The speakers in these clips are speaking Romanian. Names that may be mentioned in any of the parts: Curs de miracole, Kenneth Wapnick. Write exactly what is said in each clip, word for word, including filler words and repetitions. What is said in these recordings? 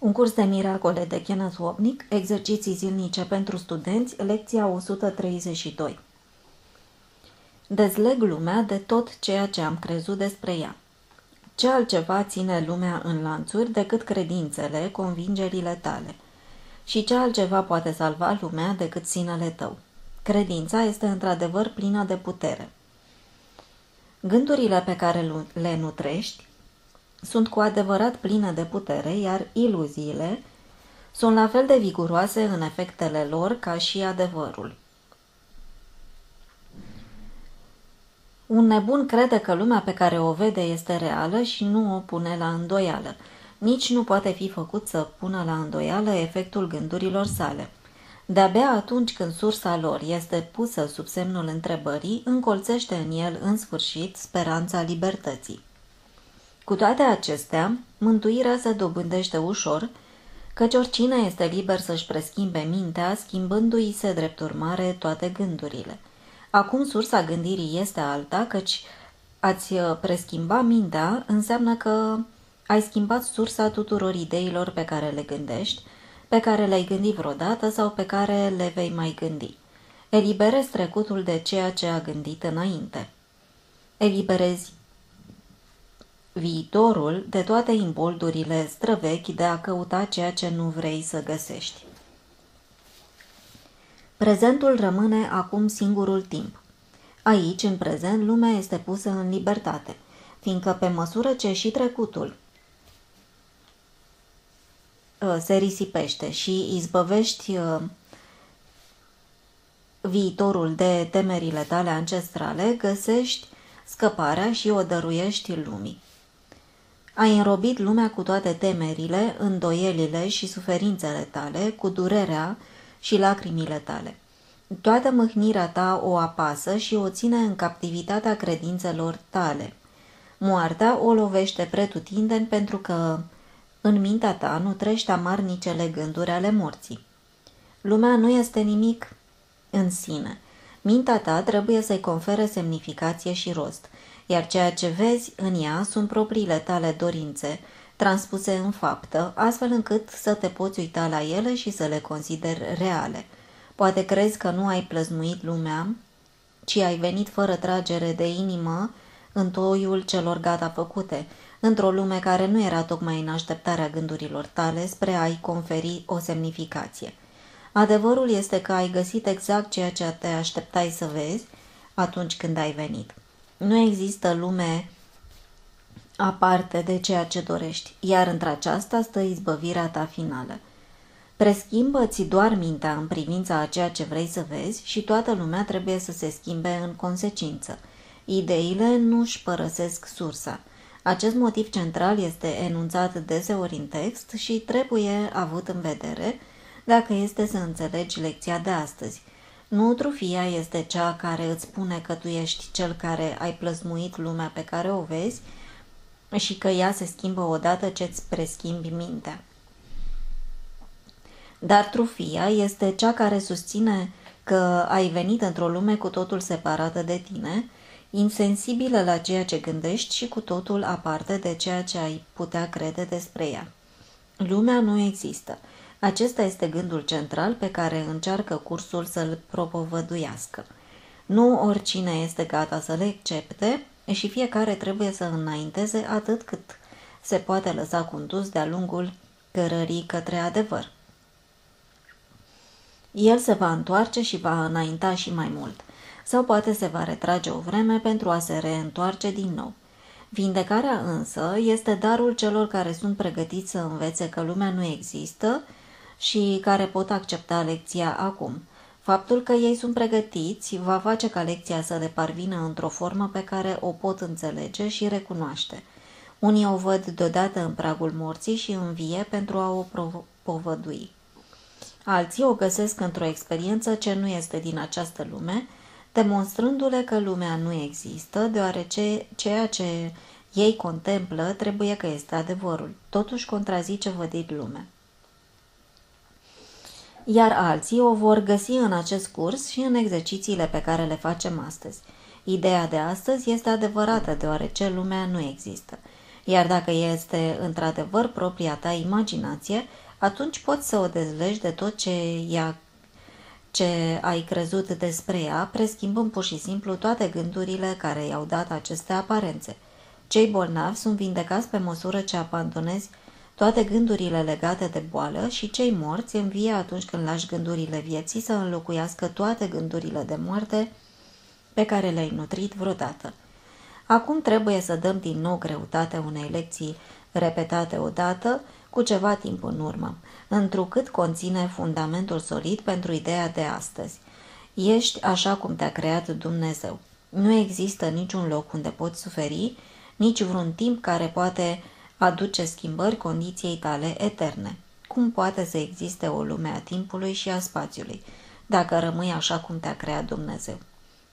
Un curs de miracole de Kenneth Wapnick, exerciții zilnice pentru studenți, lecția o sută treizeci și doi. Dezleg lumea de tot ceea ce am crezut despre ea. Ce altceva ține lumea în lanțuri decât credințele, convingerile tale? Și ce altceva poate salva lumea decât sinele tău? Credința este într-adevăr plină de putere. Gândurile pe care le nutrești sunt cu adevărat pline de putere, iar iluziile sunt la fel de viguroase în efectele lor ca și adevărul. Un nebun crede că lumea pe care o vede este reală și nu o pune la îndoială. Nici nu poate fi făcut să pună la îndoială efectul gândurilor sale. De-abia atunci când sursa lor este pusă sub semnul întrebării, încolțește în el în sfârșit speranța libertății. Cu toate acestea, mântuirea se dobândește ușor, căci oricine este liber să-și preschimbe mintea, schimbându-i se drept urmare toate gândurile. Acum sursa gândirii este alta, căci ați preschimba mintea înseamnă că ai schimbat sursa tuturor ideilor pe care le gândești, pe care le-ai gândit vreodată sau pe care le vei mai gândi. Eliberezi trecutul de ceea ce a gândit înainte. Eliberezi viitorul de toate imboldurile străvechi de a căuta ceea ce nu vrei să găsești. Prezentul rămâne acum singurul timp. Aici, în prezent, lumea este pusă în libertate, fiindcă pe măsură ce și trecutul se risipește și izbăvești viitorul de temerile tale ancestrale, găsești scăparea și o dăruiești lumii. Ai înrobit lumea cu toate temerile, îndoielile și suferințele tale, cu durerea și lacrimile tale. Toată mâhnirea ta o apasă și o ține în captivitatea credințelor tale. Moartea o lovește pretutindeni pentru că în mintea ta nutrește amarnicele gânduri ale morții. Lumea nu este nimic în sine. Mintea ta trebuie să-i confere semnificație și rost, iar ceea ce vezi în ea sunt propriile tale dorințe, transpuse în faptă, astfel încât să te poți uita la ele și să le consideri reale. Poate crezi că nu ai plăzmuit lumea, ci ai venit fără tragere de inimă în toiul celor gata făcute, într-o lume care nu era tocmai în așteptarea gândurilor tale spre a-i conferi o semnificație. Adevărul este că ai găsit exact ceea ce te așteptai să vezi atunci când ai venit. Nu există lume aparte de ceea ce dorești, iar într-aceasta stă izbăvirea ta finală. Preschimbă-ți doar mintea în privința a ceea ce vrei să vezi și toată lumea trebuie să se schimbe în consecință. Ideile nu își părăsesc sursa. Acest motiv central este enunțat deseori în text și trebuie avut în vedere dacă este să înțelegi lecția de astăzi. Nu trufia este cea care îți spune că tu ești cel care ai plăsmuit lumea pe care o vezi și că ea se schimbă odată ce îți preschimbi mintea. Dar trufia este cea care susține că ai venit într-o lume cu totul separată de tine, insensibilă la ceea ce gândești și cu totul aparte de ceea ce ai putea crede despre ea. Lumea nu există. Acesta este gândul central pe care încearcă cursul să-l propovăduiască. Nu oricine este gata să le accepte și fiecare trebuie să înainteze atât cât se poate lăsa condus de-a lungul cărării către adevăr. El se va întoarce și va înainta și mai mult, sau poate se va retrage o vreme pentru a se reîntoarce din nou. Vindecarea însă este darul celor care sunt pregătiți să învețe că lumea nu există și care pot accepta lecția acum. Faptul că ei sunt pregătiți va face ca lecția să le parvină într-o formă pe care o pot înțelege și recunoaște. Unii o văd deodată în pragul morții și învie pentru a o propovădui. Alții o găsesc într-o experiență ce nu este din această lume, demonstrându-le că lumea nu există, deoarece ceea ce ei contemplă trebuie că este adevărul, totuși contrazice vădit lumea. Iar alții o vor găsi în acest curs și în exercițiile pe care le facem astăzi. Ideea de astăzi este adevărată, deoarece lumea nu există. iar dacă este într-adevăr propria ta imaginație, atunci poți să o dezlegi de tot ce, ea, ce ai crezut despre ea, preschimbând pur și simplu toate gândurile care i-au dat aceste aparențe. Cei bolnavi sunt vindecați pe măsură ce abandonezi toate gândurile legate de boală și cei morți învie atunci când lași gândurile vieții să înlocuiască toate gândurile de moarte pe care le-ai nutrit vreodată. Acum trebuie să dăm din nou greutatea unei lecții repetate odată cu ceva timp în urmă, întrucât conține fundamentul solid pentru ideea de astăzi. Ești așa cum te-a creat Dumnezeu. Nu există niciun loc unde poți suferi, nici vreun timp care poate aduce schimbări condiției tale eterne. Cum poate să existe o lume a timpului și a spațiului, dacă rămâi așa cum te-a creat Dumnezeu?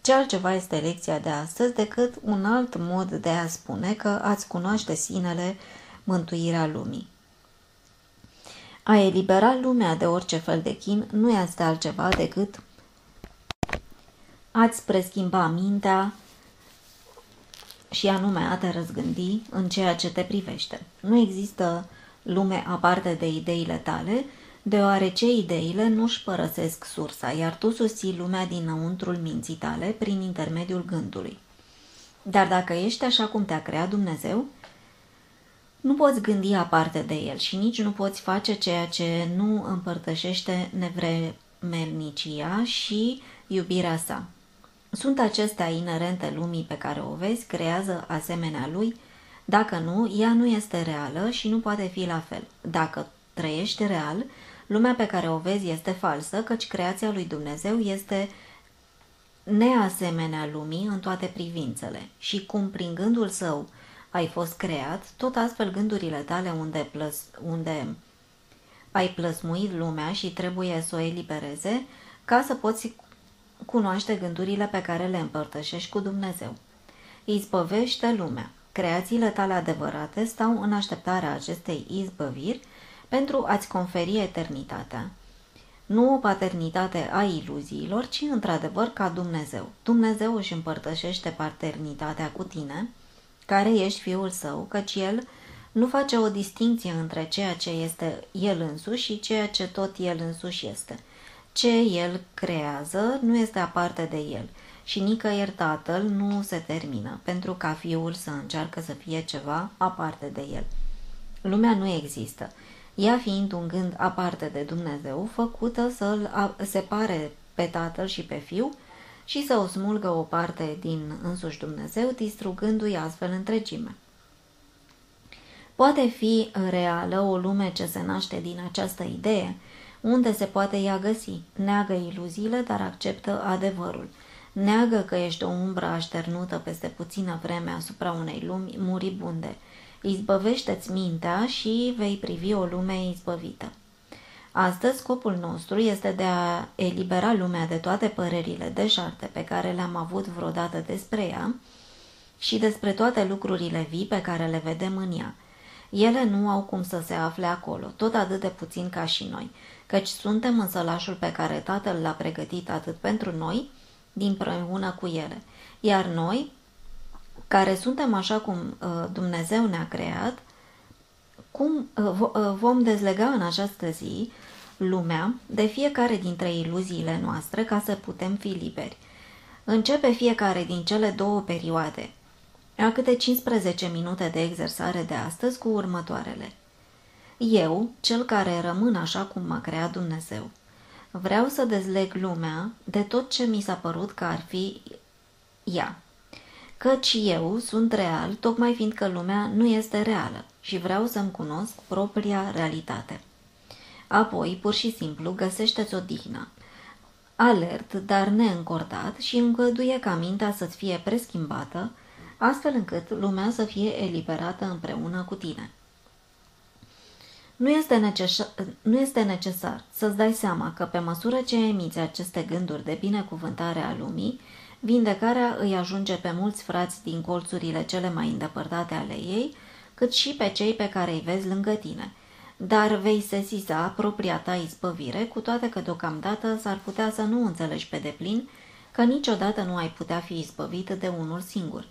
Ce altceva este lecția de astăzi decât un alt mod de a spune că ați cunoaște sinele mântuirea lumii? A elibera lumea de orice fel de chin nu este altceva decât ați preschimba mintea și anume a te răzgândi în ceea ce te privește. Nu există lume aparte de ideile tale, deoarece ideile nu își părăsesc sursa, iar tu susții lumea dinăuntrul minții tale prin intermediul gândului. Dar dacă ești așa cum te-a creat Dumnezeu, nu poți gândi aparte de el și nici nu poți face ceea ce nu împărtășește nevremelnicia și iubirea sa. Sunt acestea inerente lumii pe care o vezi, creează asemenea lui, dacă nu, ea nu este reală și nu poate fi la fel. Dacă trăiești real, lumea pe care o vezi este falsă, căci creația lui Dumnezeu este neasemenea lumii în toate privințele și cum prin gândul său ai fost creat, tot astfel gândurile tale unde, plăs, unde ai plăsmuit lumea și trebuie să o elibereze ca să poți cunoaște gândurile pe care le împărtășești cu Dumnezeu. Izbăvește lumea. Creațiile tale adevărate stau în așteptarea acestei izbăviri pentru a-ți conferi eternitatea. Nu o paternitate a iluziilor, ci într-adevăr ca Dumnezeu. Dumnezeu își împărtășește paternitatea cu tine, care ești fiul său, căci el nu face o distinție între ceea ce este el însuși și ceea ce tot el însuși este. Ce el creează nu este aparte de el și nicăieri tatăl nu se termină, pentru ca fiul să încearcă să fie ceva aparte de el. Lumea nu există, ea fiind un gând aparte de Dumnezeu, făcută să-l separe pe tatăl și pe fiu și să o smulgă o parte din însuși Dumnezeu, distrugându-i astfel întregime. Poate fi reală o lume ce se naște din această idee? Unde se poate ea găsi? Neagă iluziile, dar acceptă adevărul. Neagă că ești o umbră așternută peste puțină vreme asupra unei lumi muribunde. Izbăvește-ți mintea și vei privi o lume izbăvită. Astăzi, scopul nostru este de a elibera lumea de toate părerile deșarte pe care le-am avut vreodată despre ea și despre toate lucrurile vii pe care le vedem în ea. Ele nu au cum să se afle acolo, tot atât de puțin ca și noi, căci suntem în sălașul pe care Tatăl l-a pregătit atât pentru noi, dinpreună cu ele. Iar noi, care suntem așa cum Dumnezeu ne-a creat, cum vom dezlega în această zi lumea de fiecare dintre iluziile noastre ca să putem fi liberi. Începe fiecare din cele două perioade, a câte cincisprezece minute de exersare de astăzi cu următoarele. Eu, cel care rămân așa cum m-a creat Dumnezeu, vreau să dezleg lumea de tot ce mi s-a părut că ar fi ea. Căci eu sunt real, tocmai fiindcă lumea nu este reală și vreau să-mi cunosc propria realitate. Apoi, pur și simplu, găsește-ți odihnă. Alert, dar neîncordat și îngăduie ca mintea să-ți fie preschimbată, astfel încât lumea să fie eliberată împreună cu tine. Nu este necesar, nu este necesar să-ți dai seama că pe măsură ce emiți aceste gânduri de binecuvântare a lumii, vindecarea îi ajunge pe mulți frați din colțurile cele mai îndepărtate ale ei, cât și pe cei pe care îi vezi lângă tine. Dar vei sesiza propria ta izbăvire, cu toate că deocamdată s-ar putea să nu înțelegi pe deplin că niciodată nu ai putea fi izbăvit de unul singur.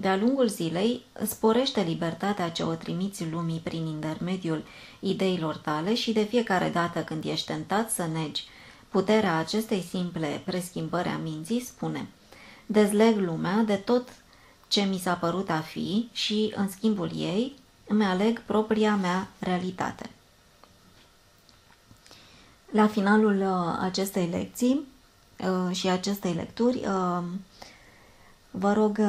De-a lungul zilei, sporește libertatea ce o trimiți lumii prin intermediul ideilor tale și de fiecare dată când ești tentat să negi puterea acestei simple preschimbări a minții, spune: dezleg lumea de tot ce mi s-a părut a fi și, în schimbul ei, îmi aleg propria mea realitate. La finalul acestei lecții și acestei lecturi, vă rog,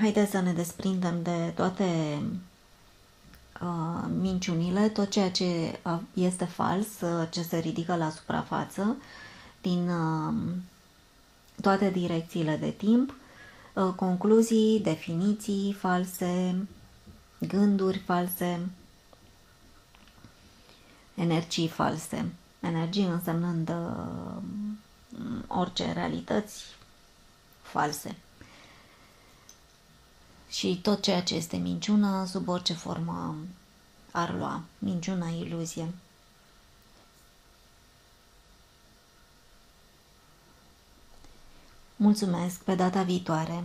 haideți să ne desprindem de toate minciunile, tot ceea ce este fals, ce se ridică la suprafață, din toate direcțiile de timp, concluzii, definiții false, gânduri false, energii false. Energie însemnând uh, orice realități false și tot ceea ce este minciună, sub orice formă ar lua. Minciuna, iluzie. Mulțumesc, pe data viitoare!